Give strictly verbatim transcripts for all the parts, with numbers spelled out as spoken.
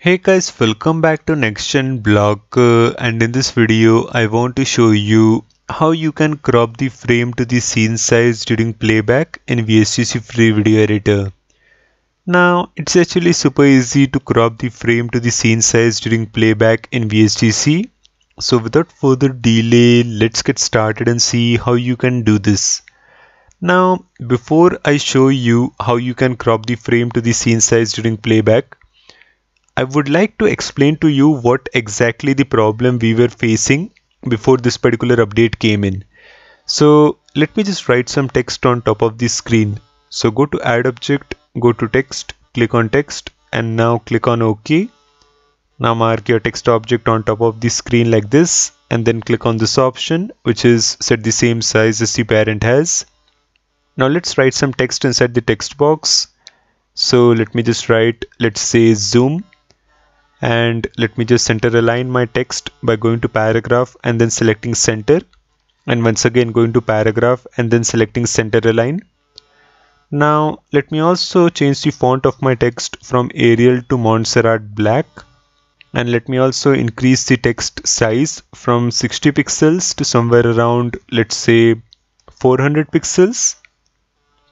Hey guys, welcome back to NextGenBlogger, and in this video I want to show you how you can crop the frame to the scene size during playback in V S D C Free Video Editor. Now it's actually super easy to crop the frame to the scene size during playback in V S D C. So without further delay, let's get started and see how you can do this. Now before I show you how you can crop the frame to the scene size during playback, I would like to explain to you what exactly the problem we were facing before this particular update came in. So let me just write some text on top of the screen. So go to add object, go to text, click on text, and now click on OK. Now mark your text object on top of the screen like this, and then click on this option, which is set the same size as the parent has. Now let's write some text inside the text box. So let me just write, let's say zoom. And let me just center align my text by going to paragraph and then selecting center, and once again going to paragraph and then selecting center align. Now let me also change the font of my text from Arial to Montserrat Black, and let me also increase the text size from sixty pixels to somewhere around, let's say, four hundred pixels.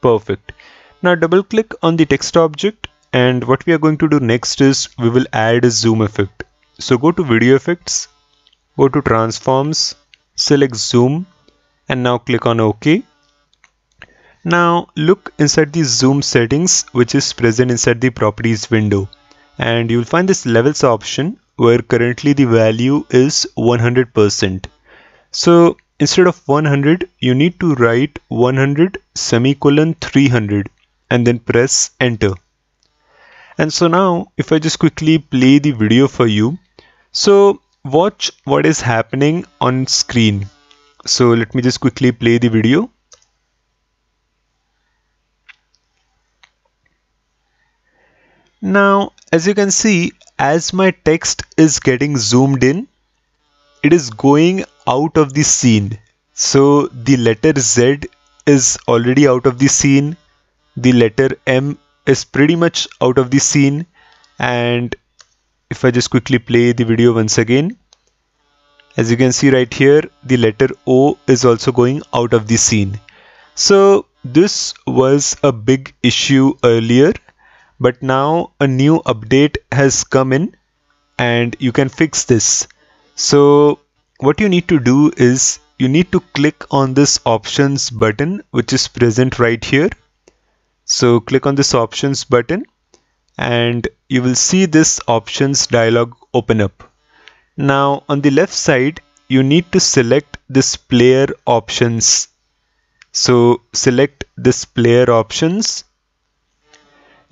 Perfect. Now double click on the text object, and what we are going to do next is we will add a zoom effect. So go to video effects, go to transforms, select zoom, and now click on OK. Now look inside the zoom settings, which is present inside the properties window, and you will find this levels option where currently the value is one hundred percent. So instead of one hundred, you need to write one hundred semicolon three hundred and then press enter. And so now if I just quickly play the video for you, so watch what is happening on screen. So let me just quickly play the video. Now as you can see, as my text is getting zoomed in, it is going out of the scene. So the letter Z is already out of the scene, the letter M is pretty much out of the scene, and if I just quickly play the video once again, as you can see right here, the letter O is also going out of the scene. So this was a big issue earlier, but now a new update has come in and you can fix this. So what you need to do is you need to click on this options button, which is present right here. So click on this options button and you will see this options dialog open up. Now on the left side, you need to select this player options. So select this player options,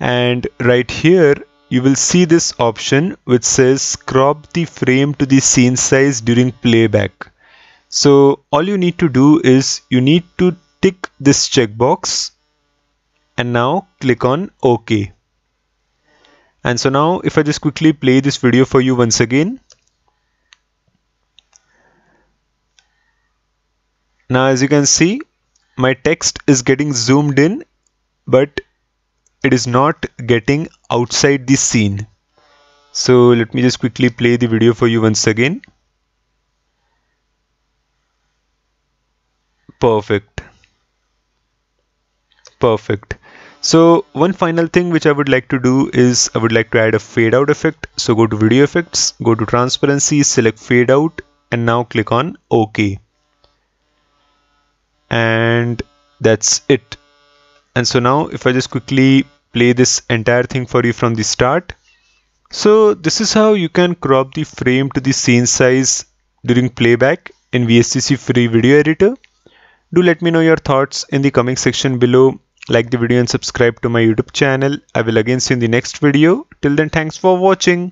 and right here you will see this option which says crop the frame to the scene size during playback. So all you need to do is you need to tick this checkbox, and now click on OK. And so now if I just quickly play this video for you once again. Now as you can see, my text is getting zoomed in, but it is not getting outside the scene. So let me just quickly play the video for you once again. Perfect. Perfect. So one final thing which I would like to do is I would like to add a fade out effect. So go to video effects, go to transparency, select fade out, and now click on OK. And that's it. And so now if I just quickly play this entire thing for you from the start. So this is how you can crop the frame to the scene size during playback in V S D C Free Video Editor. Do let me know your thoughts in the comment section below. Like the video and subscribe to my YouTube channel. I will again see you in the next video. Till then, thanks for watching.